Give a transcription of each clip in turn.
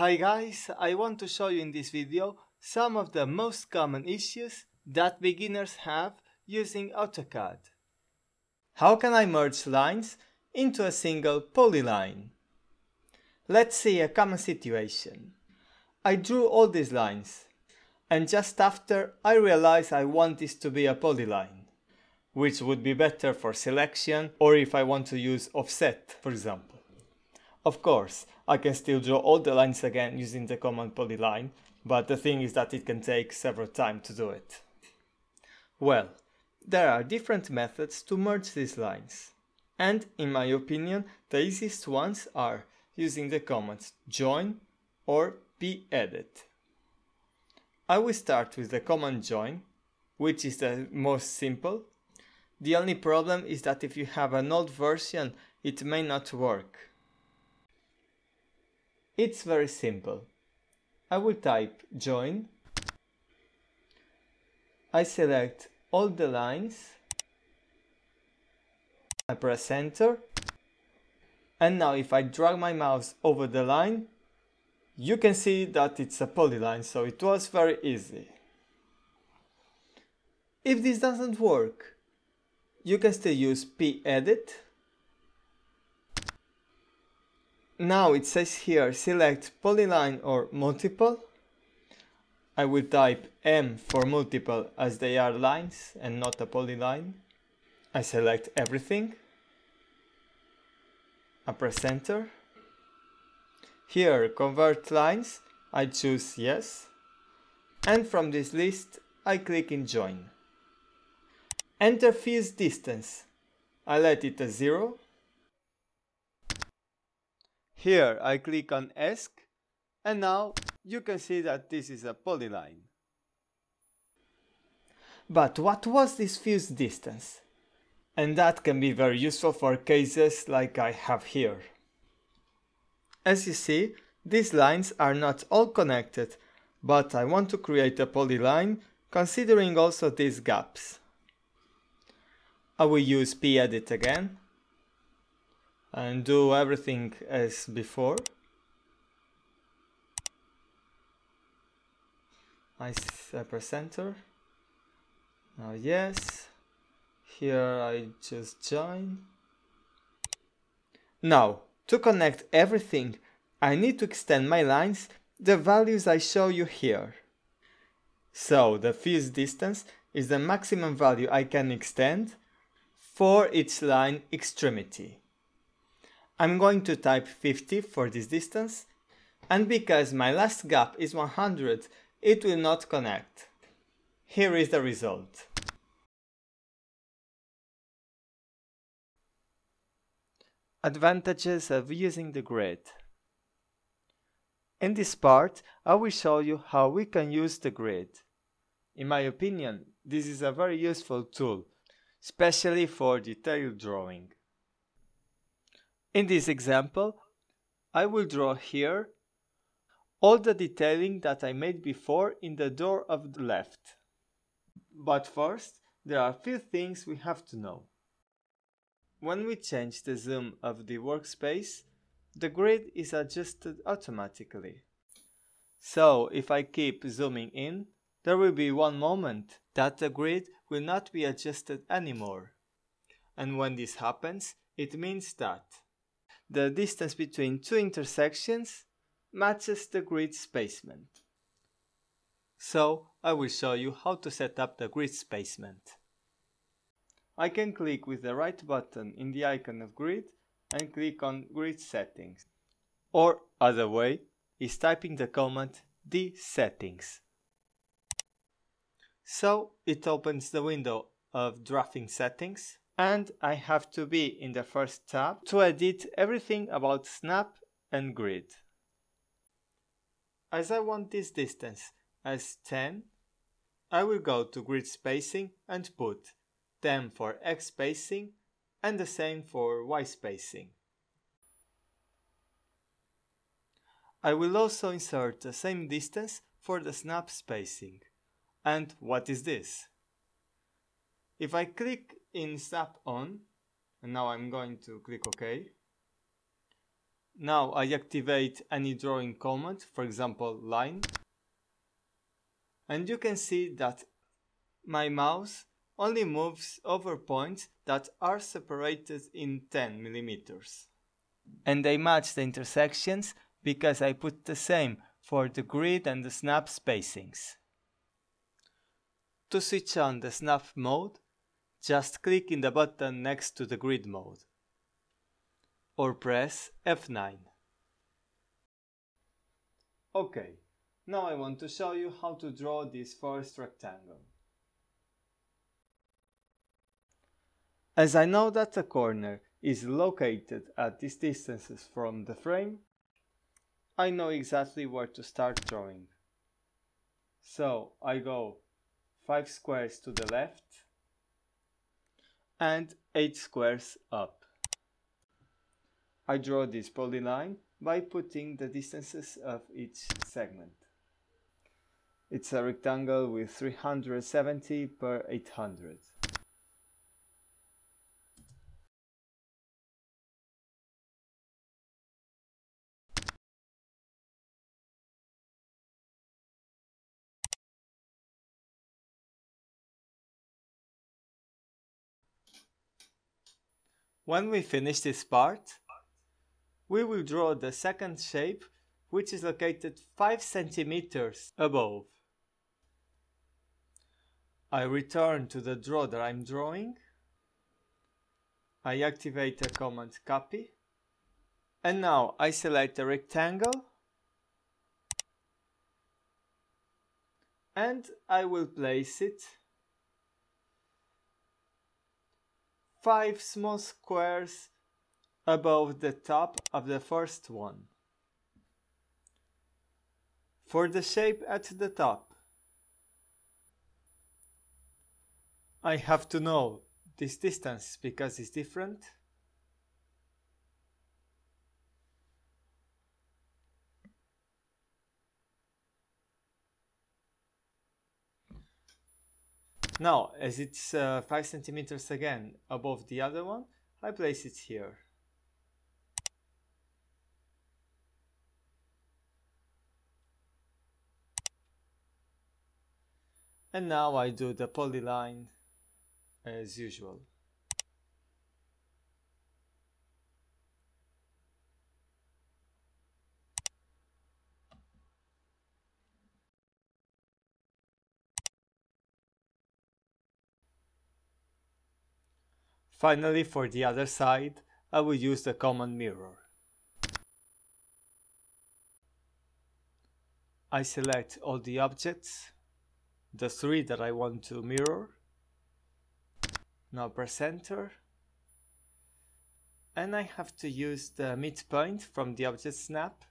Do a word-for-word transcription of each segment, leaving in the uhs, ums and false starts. Hi guys, I want to show you in this video some of the most common issues that beginners have using AutoCAD. How can I merge lines into a single polyline? Let's see a common situation. I drew all these lines, and just after I realized I want this to be a polyline, which would be better for selection or if I want to use offset, for example. Of course, I can still draw all the lines again using the command polyline, but the thing is that it can take several times to do it. Well, there are different methods to merge these lines, and in my opinion, the easiest ones are using the commands join or pedit. I will start with the command join, which is the most simple. The only problem is that if you have an old version, it may not work. It's very simple. I will type join, I select all the lines, I press enter, and now if I drag my mouse over the line, you can see that it's a polyline, so it was very easy. If this doesn't work, you can still use pedit. Now it says here, select polyline or multiple. I will type M for multiple as they are lines and not a polyline. I select everything. I press enter. Here, convert lines, I choose yes. And from this list, I click in join. Enter fuzz distance. I let it as zero. Here I click on ESC, and now you can see that this is a polyline. But what was this fuzz distance? And that can be very useful for cases like I have here. As you see, these lines are not all connected, but I want to create a polyline considering also these gaps. I will use pedit again and do everything as before. I press enter. Now yes, here I just join. Now, to connect everything, I need to extend my lines the values I show you here. So the fuzz distance is the maximum value I can extend for each line extremity. I'm going to type fifty for this distance, and because my last gap is one hundred, it will not connect. Here is the result. Advantages of using the grid. In this part, I will show you how we can use the grid. In my opinion, this is a very useful tool, especially for detailed drawing. In this example, I will draw here all the detailing that I made before in the door of the left. But first, there are a few things we have to know. When we change the zoom of the workspace, the grid is adjusted automatically. So, if I keep zooming in, there will be one moment that the grid will not be adjusted anymore. And when this happens, it means that the distance between two intersections matches the grid spacement. So, I will show you how to set up the grid spacement. I can click with the right button in the icon of grid and click on grid settings. Or, other way, is typing the command dsettings. So, it opens the window of drafting settings. And I have to be in the first tab to edit everything about snap and grid. As I want this distance as ten, I will go to grid spacing and put ten for X spacing and the same for Y spacing. I will also insert the same distance for the snap spacing. And what is this? If I click in snap on, and now I'm going to click OK, Now I activate any drawing command, for example line, and you can see that my mouse only moves over points that are separated in ten millimeters. And they match the intersections because I put the same for the grid and the snap spacings. To switch on the snap mode, just click in the button next to the grid mode, or press F nine. Okay, now I want to show you how to draw this first rectangle. As I know that the corner is located at these distances from the frame, I know exactly where to start drawing. So I go five squares to the left and eight squares up. I draw this polyline by putting the distances of each segment. It's a rectangle with three hundred seventy per eight hundred. When we finish this part, we will draw the second shape, which is located five centimeters above. I return to the draw that I'm drawing. I activate the command copy. And now I select a rectangle. And I will place it five small squares above the top of the first one. For the shape at the top, I have to know this distance because it's different. Now, as it's uh, five centimeters again above the other one, I place it here. And now I do the polyline as usual. Finally, for the other side, I will use the command mirror. I select all the objects, the three that I want to mirror. Now press enter. And I have to use the midpoint from the object snap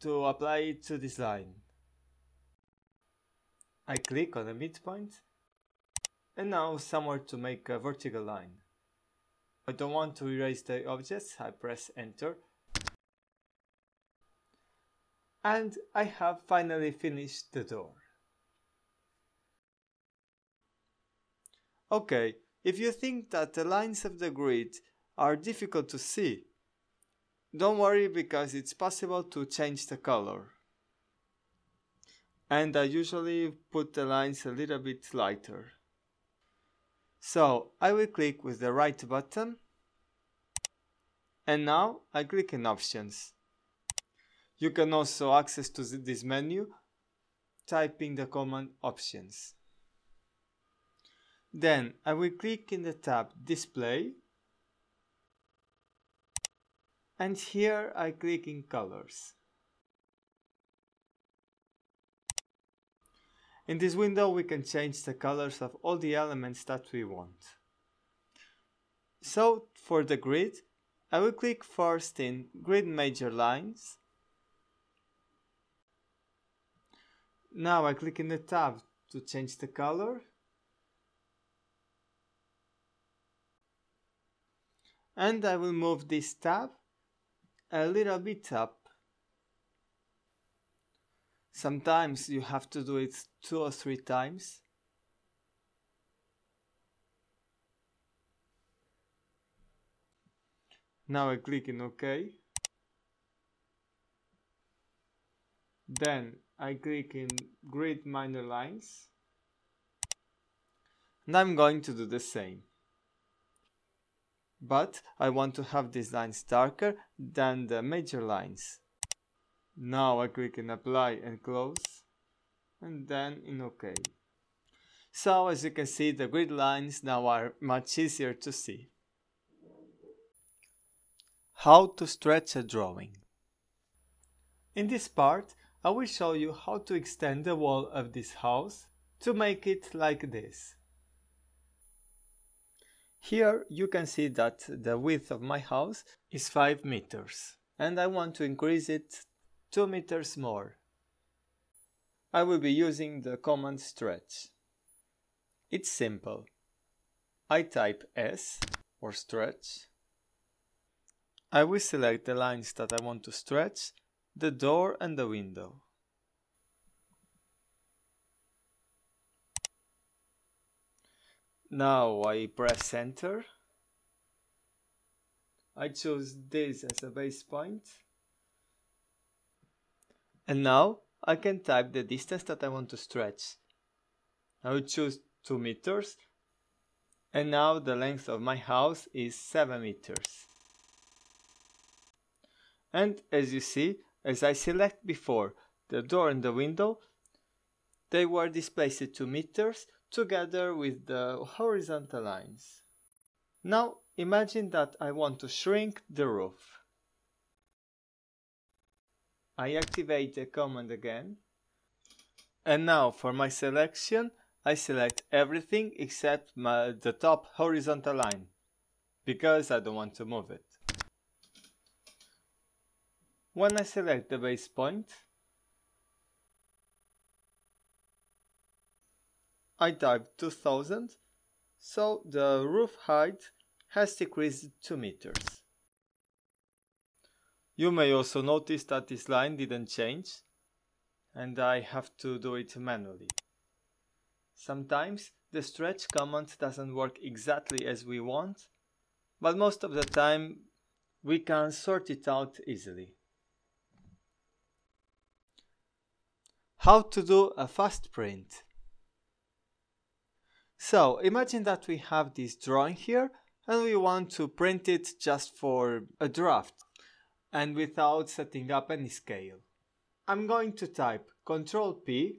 to apply it to this line. I click on the midpoint. And now somewhere to make a vertical line. I don't want to erase the objects, I press enter. And I have finally finished the door. Okay, if you think that the lines of the grid are difficult to see, don't worry because it's possible to change the color. And I usually put the lines a little bit lighter. So, I will click with the right button, and now I click in options. You can also access to this menu typing the command options. Then I will click in the tab display, and here I click in colors. In this window we can change the colors of all the elements that we want. So for the grid, I will click first in Grid Major Lines. Now I click in the tab to change the color. And I will move this tab a little bit up. Sometimes you have to do it two or three times. Now I click in OK. Then I click in grid minor lines. And I'm going to do the same. But I want to have these lines darker than the major lines. Now I click in apply and close, and then in OK. So as you can see, the grid lines now are much easier to see. How to stretch a drawing. In this part, I will show you how to extend the wall of this house to make it like this. Here you can see that the width of my house is five meters and I want to increase it two meters more. I will be using the command stretch. It's simple. I type S or stretch. I will select the lines that I want to stretch, the door and the window. Now I press enter. I choose this as a base point. And now I can type the distance that I want to stretch. I will choose two meters. And now the length of my house is seven meters. And as you see, as I select before, the door and the window, they were displaced two meters. Together with the horizontal lines. Now imagine that I want to shrink the roof. I activate the command again. And now for my selection, I select everything except my, the top horizontal line, because I don't want to move it. When I select the base point, I typed two thousand, so the roof height has decreased two meters. You may also notice that this line didn't change, and I have to do it manually. Sometimes the stretch command doesn't work exactly as we want, but most of the time we can sort it out easily. How to do a fast print. So imagine that we have this drawing here and we want to print it just for a draft and without setting up any scale. I'm going to type Ctrl P.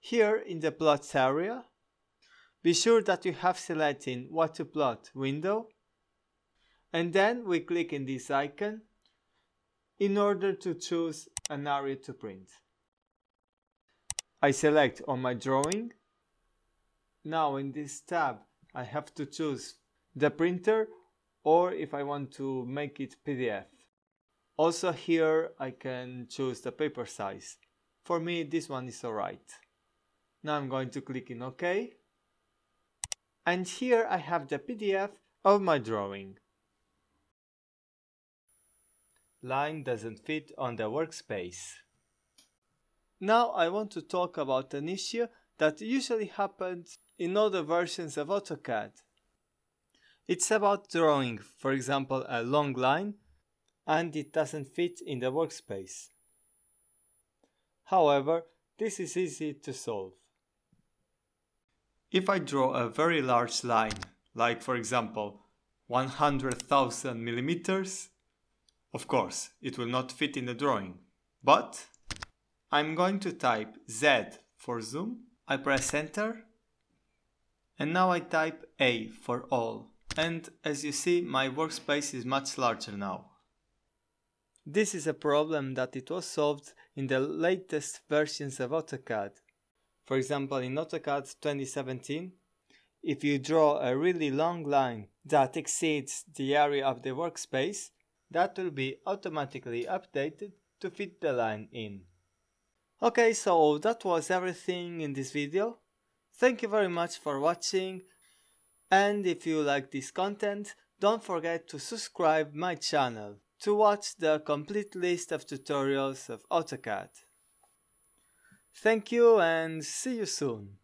Here in the plots area, be sure that you have selected what to plot window, and then we click in this icon in order to choose an area to print. I select on my drawing. Now in this tab I have to choose the printer, or if I want to make it P D F. Also here I can choose the paper size. For me this one is alright. Now I'm going to click in OK. And here I have the P D F of my drawing. Line doesn't fit on the workspace. Now I want to talk about an issue that usually happens in other versions of AutoCAD. It's about drawing, for example, a long line, and it doesn't fit in the workspace. However, this is easy to solve. If I draw a very large line, like for example one hundred thousand millimeters, of course it will not fit in the drawing, but I'm going to type Z for zoom. I press enter, and now I type A for all, and as you see my workspace is much larger now. This is a problem that it was solved in the latest versions of AutoCAD. For example, in AutoCAD twenty seventeen, if you draw a really long line that exceeds the area of the workspace, that will be automatically updated to fit the line in. Okay, so that was everything in this video. Thank you very much for watching, and if you like this content, don't forget to subscribe my channel to watch the complete list of tutorials of AutoCAD. Thank you and see you soon!